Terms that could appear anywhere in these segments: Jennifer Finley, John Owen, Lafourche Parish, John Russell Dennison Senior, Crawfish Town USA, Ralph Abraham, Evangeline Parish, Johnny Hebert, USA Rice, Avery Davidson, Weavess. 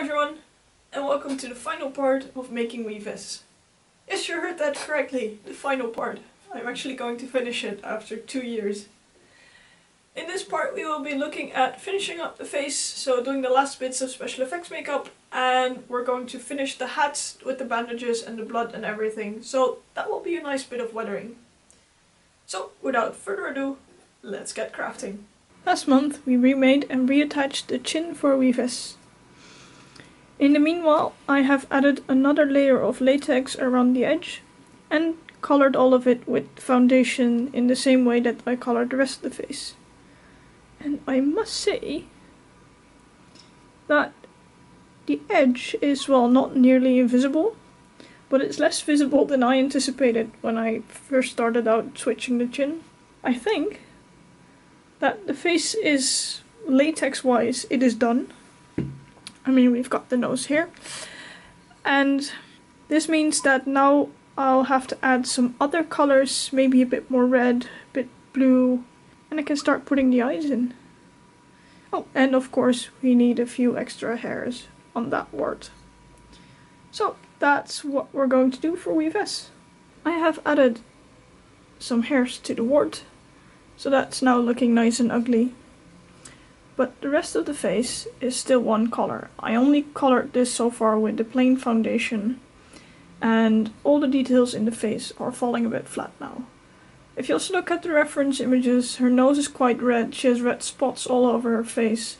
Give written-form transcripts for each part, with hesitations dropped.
everyone, and welcome to the final part of making Weavess. Yes, you heard that correctly, the final part. I'm actually going to finish it after 2 years. In this part we will be looking at finishing up the face, so doing the last bits of special effects makeup, and we're going to finish the hats with the bandages and the blood and everything, so that will be a nice bit of weathering. So, without further ado, let's get crafting. Last month we remade and reattached the chin for Weavess. In the meanwhile, I have added another layer of latex around the edge and colored all of it with foundation in the same way that I colored the rest of the face. And I must say that the edge is, well, not nearly invisible, but it's less visible than I anticipated when I first started out switching the chin. I think that the face is, latex-wise, it is done. I mean, we've got the nose here, and this means that now I'll have to add some other colors, maybe a bit more red, a bit blue, and I can start putting the eyes in. Oh, and of course we need a few extra hairs on that wart. So that's what we're going to do for Weavess. I have added some hairs to the wart, so that's now looking nice and ugly. But the rest of the face is still one color. I only colored this so far with the plain foundation, and all the details in the face are falling a bit flat now. If you also look at the reference images, her nose is quite red, she has red spots all over her face,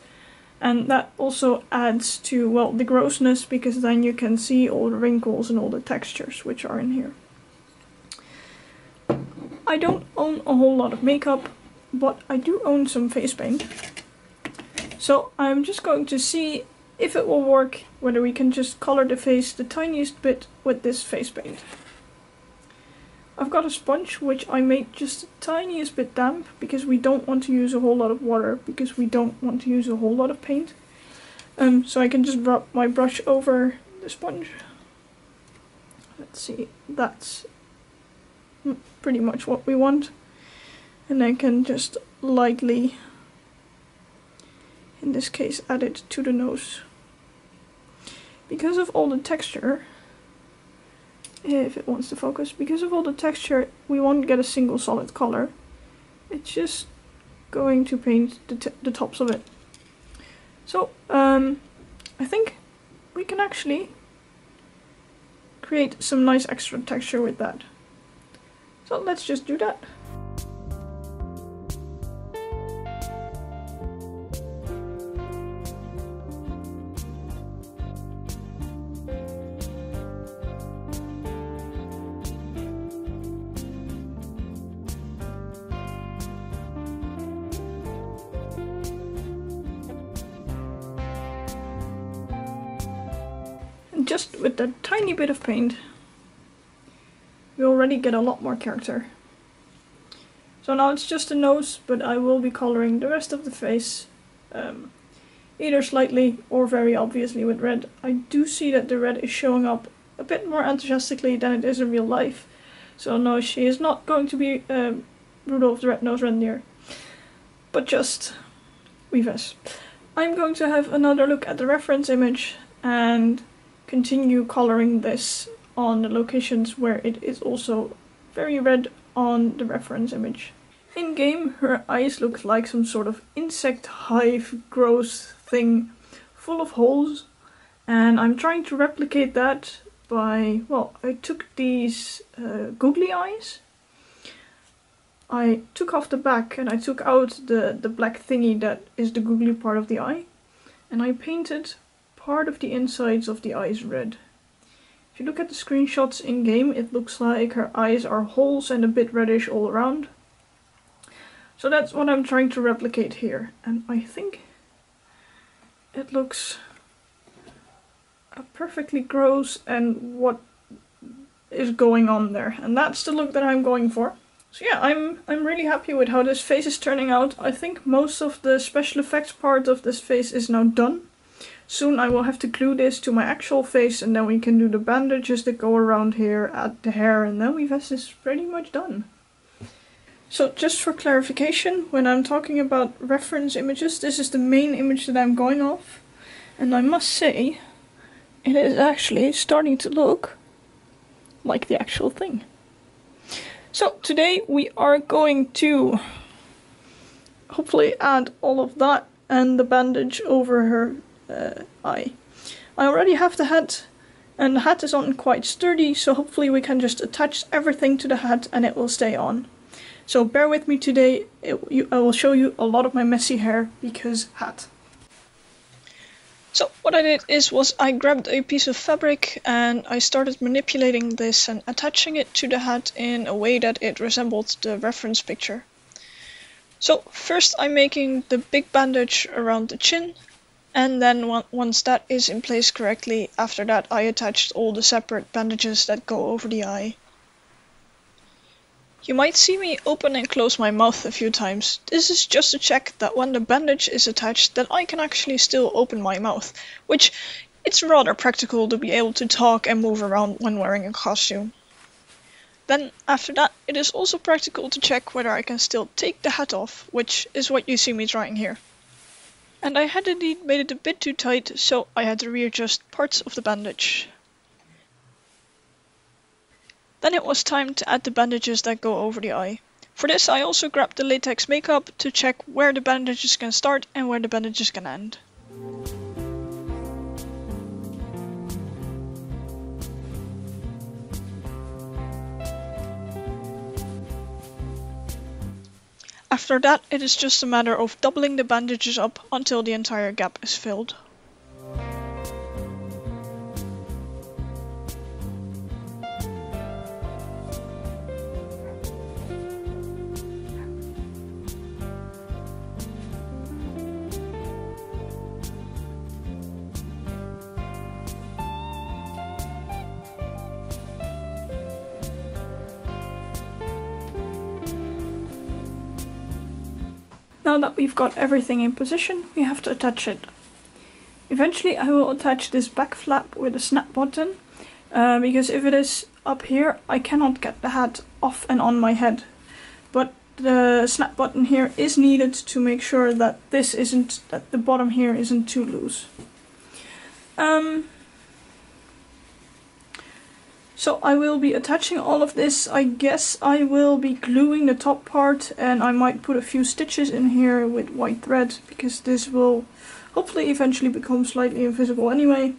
and that also adds to, well, the grossness, because then you can see all the wrinkles and all the textures which are in here. I don't own a whole lot of makeup, but I do own some face paint. So I'm just going to see if it will work, whether we can just color the face the tiniest bit with this face paint. I've got a sponge which I made just the tiniest bit damp, because we don't want to use a whole lot of water, because we don't want to use a whole lot of paint. So I can just rub my brush over the sponge. Let's see, that's pretty much what we want. And I can just lightly, in this case, add it to the nose. Because of all the texture, if it wants to focus, because of all the texture, we won't get a single solid color. It's just going to paint the tops of it. So, I think we can actually create some nice extra texture with that. So let's just do that. Just with that tiny bit of paint, we already get a lot more character. So now it's just a nose, but I will be coloring the rest of the face, either slightly or very obviously with red. I do see that the red is showing up a bit more enthusiastically than it is in real life. So no, she is not going to be Rudolph the Red-Nosed Reindeer, but just Weavess. I'm going to have another look at the reference image and continue coloring this on the locations where it is also very red on the reference image. In game, her eyes look like some sort of insect hive growth thing full of holes, and I'm trying to replicate that by, well, I took these googly eyes, I took off the back and I took out the black thingy that is the googly part of the eye, and I painted part of the insides of the eyes red. If you look at the screenshots in game, it looks like her eyes are holes and a bit reddish all around. So that's what I'm trying to replicate here, and I think it looks perfectly gross and what is going on there, and that's the look that I'm going for. So yeah, I'm really happy with how this face is turning out. I think most of the special effects part of this face is now done. Soon I will have to glue this to my actual face, and then we can do the bandages that go around here, add the hair, and then Weavess is pretty much done. So just for clarification, when I'm talking about reference images, this is the main image that I'm going off, and I must say It is actually starting to look like the actual thing. So today we are going to hopefully add all of that and the bandage over her eye. I already have the hat, and the hat is on quite sturdy, so hopefully we can just attach everything to the hat and it will stay on. So bear with me today, I will show you a lot of my messy hair because hat. So what I did was I grabbed a piece of fabric and I started manipulating this and attaching it to the hat in a way that it resembled the reference picture. So first I'm making the big bandage around the chin, and then once that is in place correctly, after that I attached all the separate bandages that go over the eye. You might see me open and close my mouth a few times. This is just to check that when the bandage is attached that I can actually still open my mouth, which it's rather practical to be able to talk and move around when wearing a costume. Then after that it is also practical to check whether I can still take the hat off, which is what you see me trying here. And I had indeed made it a bit too tight, so I had to readjust parts of the bandage. Then it was time to add the bandages that go over the eye. For this I also grabbed the latex makeup to check where the bandages can start and where the bandages can end. After that it is just a matter of doubling the bandages up until the entire gap is filled. Now that we've got everything in position, we have to attach it. Eventually I will attach this back flap with a snap button, because if it is up here I cannot get the hat off and on my head. But the snap button here is needed to make sure that the bottom here isn't too loose. So I will be attaching all of this. I guess I will be gluing the top part, and I might put a few stitches in here with white thread because this will hopefully eventually become slightly invisible anyway,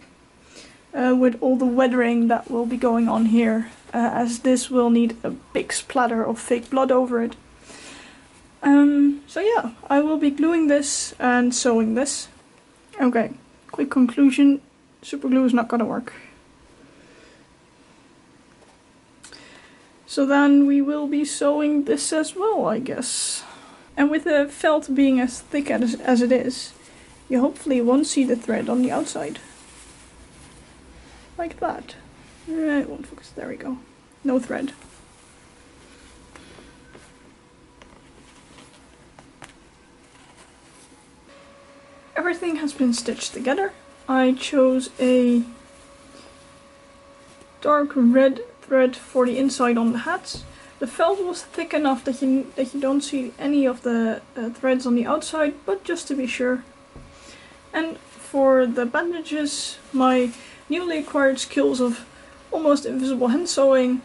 with all the weathering that will be going on here, as this will need a big splatter of fake blood over it. So yeah, I will be gluing this and sewing this. Okay, quick conclusion, super glue is not gonna work. So then we will be sewing this as well, I guess. And with the felt being as thick as it is, you hopefully won't see the thread on the outside. Like that. It won't focus, there we go. No thread. Everything has been stitched together. I chose a dark red thread for the inside on the hat. The felt was thick enough that you don't see any of the threads on the outside, but just to be sure. And for the bandages, my newly acquired skills of almost invisible hand sewing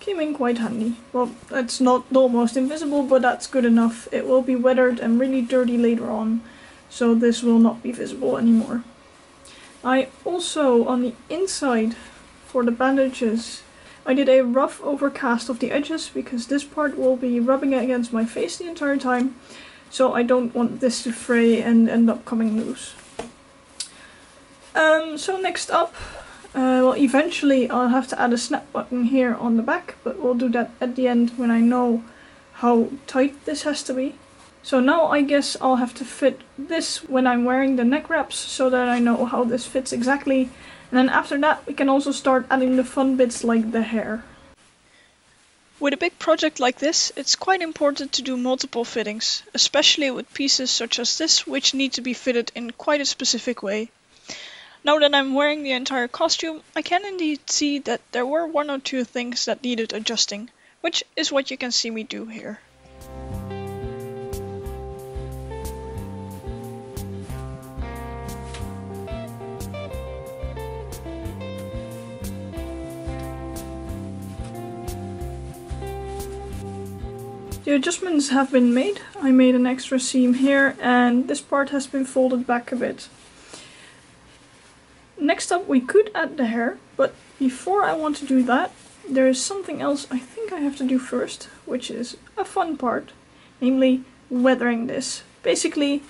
came in quite handy. Well, that's not almost invisible, but that's good enough. It will be weathered and really dirty later on, so this will not be visible anymore. I also, on the inside for the bandages, I did a rough overcast of the edges because this part will be rubbing against my face the entire time, so I don't want this to fray and end up coming loose. So next up, well, eventually I'll have to add a snap button here on the back, but we'll do that at the end when I know how tight this has to be. So now I guess I'll have to fit this when I'm wearing the neck wraps so that I know how this fits exactly. And then after that we can also start adding the fun bits like the hair. With a big project like this, it's quite important to do multiple fittings, especially with pieces such as this which need to be fitted in quite a specific way. Now that I'm wearing the entire costume, I can indeed see that there were one or two things that needed adjusting, which is what you can see me do here. The adjustments have been made. I made an extra seam here and this part has been folded back a bit. Next up we could add the hair, but before I want to do that, there is something else I think I have to do first, which is a fun part, namely weathering this. Basically,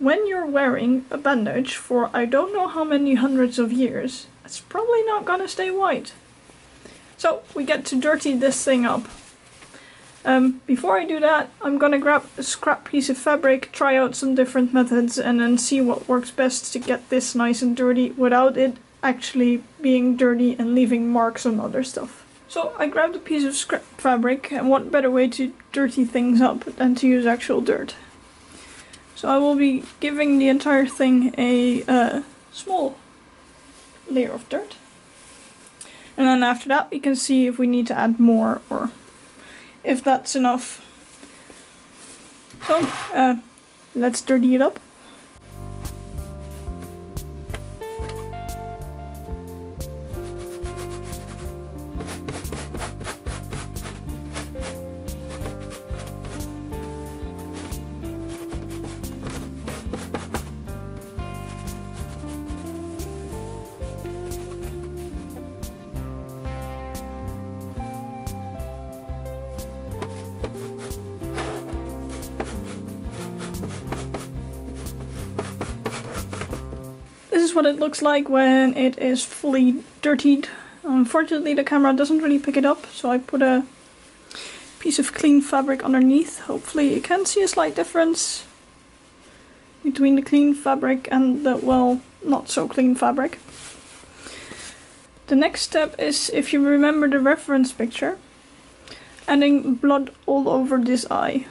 when you're wearing a bandage for I don't know how many hundreds of years, it's probably not gonna stay white. So we get to dirty this thing up. Before I do that, I'm gonna grab a scrap piece of fabric, try out some different methods, and then see what works best to get this nice and dirty without it actually being dirty and leaving marks on other stuff. So I grabbed a piece of scrap fabric, and what better way to dirty things up than to use actual dirt. So I will be giving the entire thing a small layer of dirt. And then after that we can see if we need to add more or if that's enough. So, let's dirty it up. This is what it looks like when it is fully dirtied. Unfortunately the camera doesn't really pick it up, so I put a piece of clean fabric underneath. Hopefully you can see a slight difference between the clean fabric and the, well, not so clean fabric. The next step is, if you remember the reference picture, adding blood all over this eye.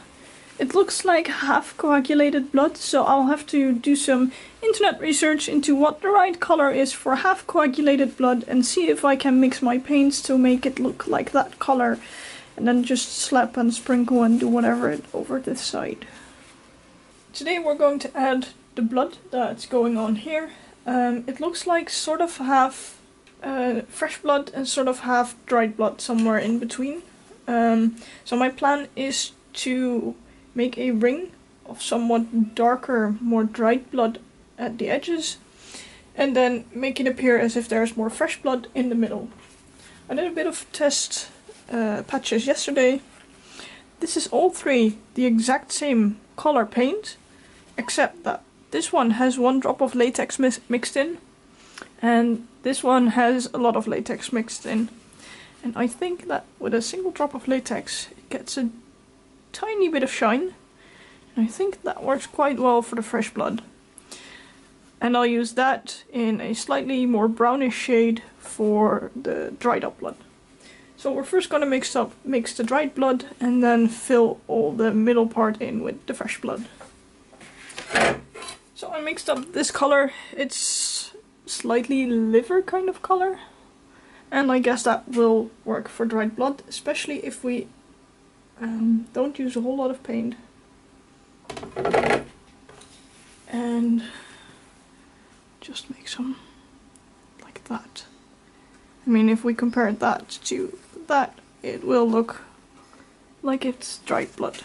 It looks like half coagulated blood, so I'll have to do some internet research into what the right color is for half coagulated blood and see if I can mix my paints to make it look like that color, and then just slap and sprinkle and do whatever it over this side. Today we're going to add the blood that's going on here. It looks like sort of half fresh blood and sort of half dried blood, somewhere in between. So my plan is to make a ring of somewhat darker, more dried blood at the edges, and then make it appear as if there's more fresh blood in the middle. I did a bit of test patches yesterday. This is all three the exact same color paint, except that this one has one drop of latex mixed in, and this one has a lot of latex mixed in. And I think that with a single drop of latex it gets a tiny bit of shine, and I think that works quite well for the fresh blood. And I'll use that in a slightly more brownish shade for the dried up blood. So we're first going to mix the dried blood and then fill all the middle part in with the fresh blood. So I mixed up this color. It's slightly liver kind of color, and I guess that will work for dried blood, especially if we don't use a whole lot of paint. And just make some like that. I mean, if we compare that to that, it will look like it's dried blood.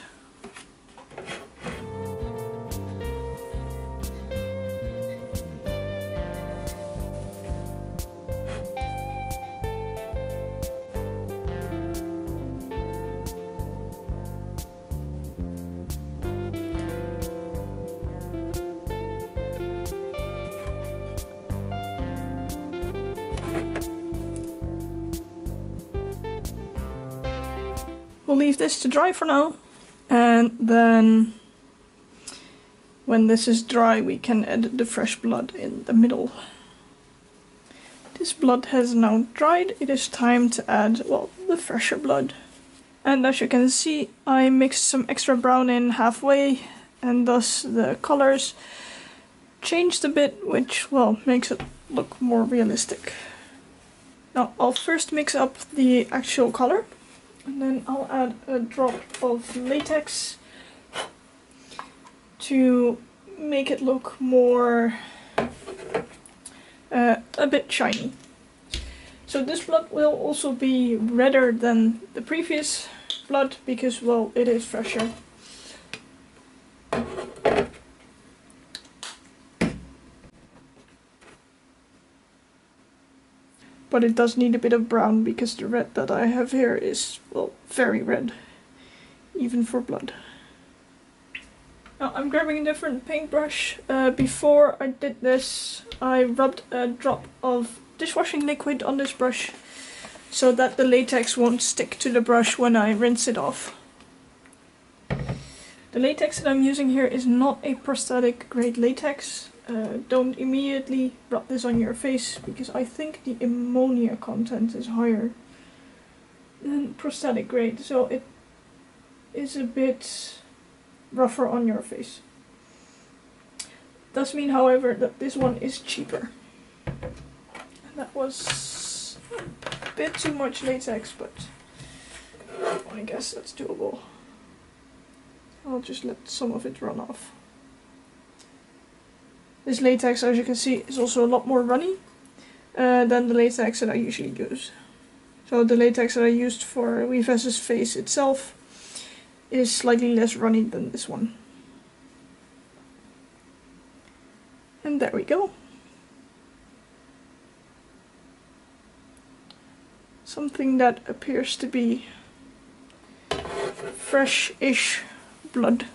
We'll leave this to dry for now, and then when this is dry we can add the fresh blood in the middle. This blood has now dried. It is time to add, well, the fresher blood. And as you can see, I mixed some extra brown in halfway, and thus the colors changed a bit, which, well, makes it look more realistic. Now I'll first mix up the actual color, and then I'll add a drop of latex to make it look more a bit shiny. So this blood will also be redder than the previous, blood because, well, it is fresher. But it does need a bit of brown because the red that I have here is, well, very red, even for blood. Now I'm grabbing a different paintbrush. Before I did this, I rubbed a drop of dishwashing liquid on this brush so that the latex won't stick to the brush when I rinse it off. The latex that I'm using here is not a prosthetic grade latex. Don't immediately rub this on your face because I think the ammonia content is higher than prosthetic grade, so it is a bit rougher on your face. Does mean, however, that this one is cheaper. And that was a bit too much latex, but I guess that's doable. I'll just let some of it run off. This latex, as you can see, is also a lot more runny than the latex that I usually use. So the latex that I used for Weavess's face itself is slightly less runny than this one. And there we go. Something that appears to be fresh-ish blood.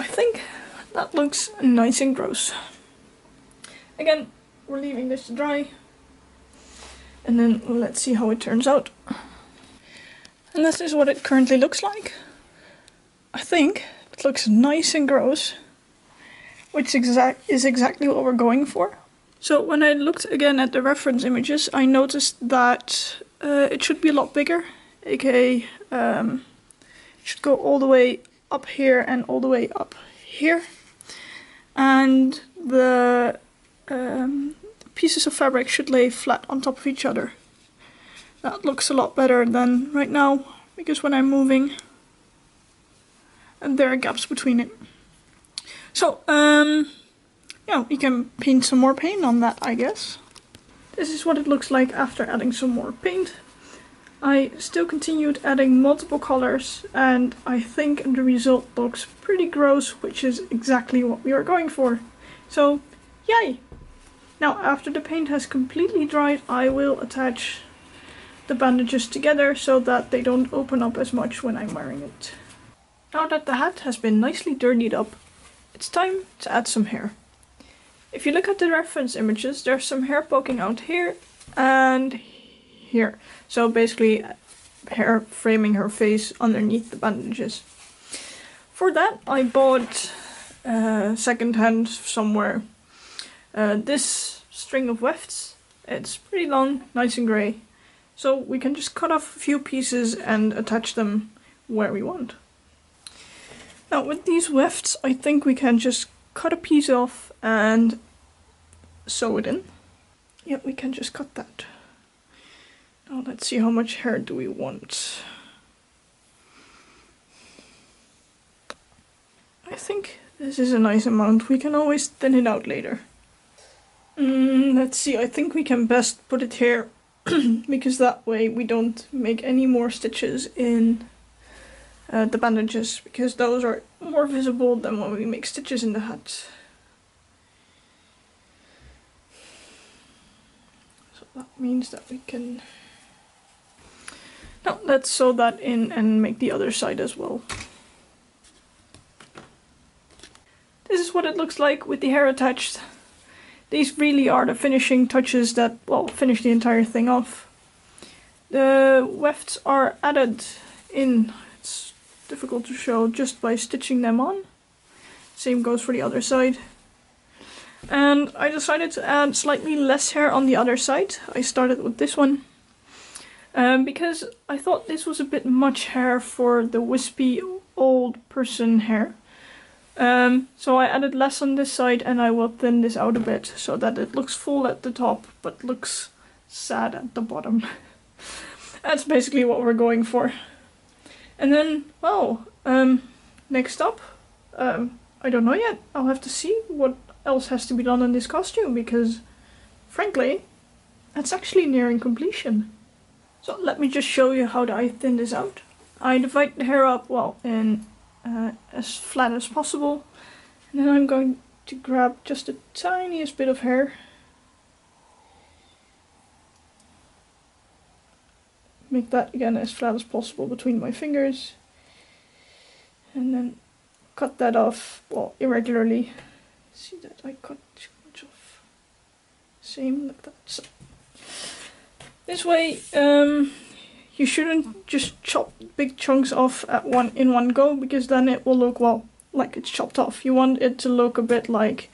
I think that looks nice and gross. Again, we're leaving this to dry and then let's see how it turns out. And this is what it currently looks like. I think it looks nice and gross, which is exactly what we're going for. So when I looked again at the reference images, I noticed that it should be a lot bigger, aka it should go all the way up here and all the way up here, and the pieces of fabric should lay flat on top of each other. That looks a lot better than right now, because when I'm moving and there are gaps between it. So yeah, we can paint some more paint on that, I guess. This is what it looks like after adding some more paint. I still continued adding multiple colors, and I think the result looks pretty gross, which is exactly what we are going for. So, yay! Now, after the paint has completely dried, I will attach the bandages together so that they don't open up as much when I'm wearing it. Now that the hat has been nicely dirtied up, it's time to add some hair. If you look at the reference images, there's some hair poking out here and here. So basically hair framing her face underneath the bandages. For that I bought secondhand somewhere this string of wefts. It's pretty long, nice and grey, so we can just cut off a few pieces and attach them where we want. Now with these wefts I think we can just cut a piece off and sew it in. Yeah, we can just cut that. Now let's see, how much hair do we want? I think this is a nice amount. We can always thin it out later. Let's see, I think we can best put it here because that way we don't make any more stitches in the bandages, because those are more visible than when we make stitches in the hat. So that means that we can... Now let's sew that in and make the other side as well. This is what it looks like with the hair attached. These really are the finishing touches that, well, finish the entire thing off. The wefts are added in. It's difficult to show just by stitching them on. Same goes for the other side. And I decided to add slightly less hair on the other side. I started with this one. Because I thought this was a bit much hair for the wispy old person hair. So I added less on this side, and I will thin this out a bit so that it looks full at the top but looks sad at the bottom. That's basically what we're going for. And then, well, next up, I don't know yet. I'll have to see what else has to be done in this costume, because frankly, that's actually nearing completion. So let me just show you how I thin this out. I divide the hair up, well, in as flat as possible, and then I'm going to grab just the tiniest bit of hair. Make that again as flat as possible between my fingers, and then cut that off, well, irregularly. See that I cut too much off. Same like that. So this way, you shouldn't just chop big chunks off at one go, because then it will look, well, like it's chopped off. You want it to look a bit like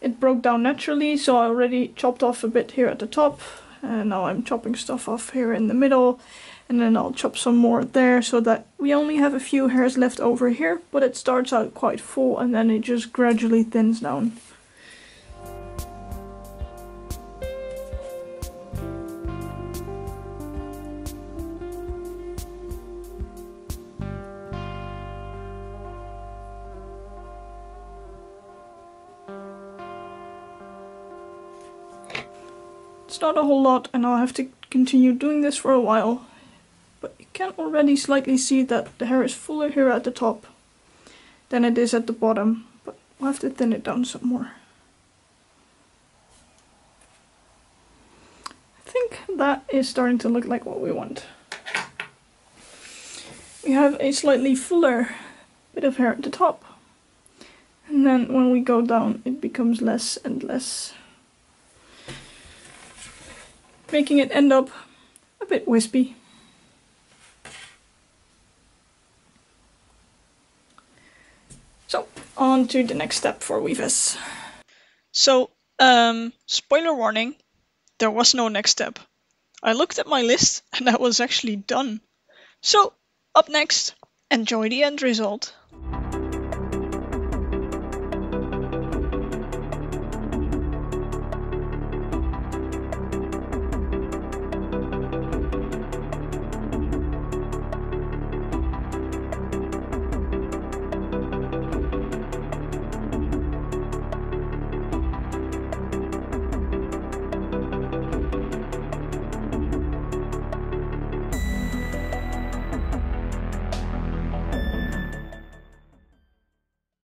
it broke down naturally. So I already chopped off a bit here at the top, and now I'm chopping stuff off here in the middle, and then I'll chop some more there, so that we only have a few hairs left over here, but it starts out quite full and then it just gradually thins down. It's not a whole lot, and I'll have to continue doing this for a while, but you can already slightly see that the hair is fuller here at the top than it is at the bottom, but we'll have to thin it down some more. I think that is starting to look like what we want. We have a slightly fuller bit of hair at the top, and then when we go down it becomes less and less, making it end up a bit wispy. So, on to the next step for Weavess. So, spoiler warning, there was no next step. I looked at my list and that was actually done. So, up next, enjoy the end result.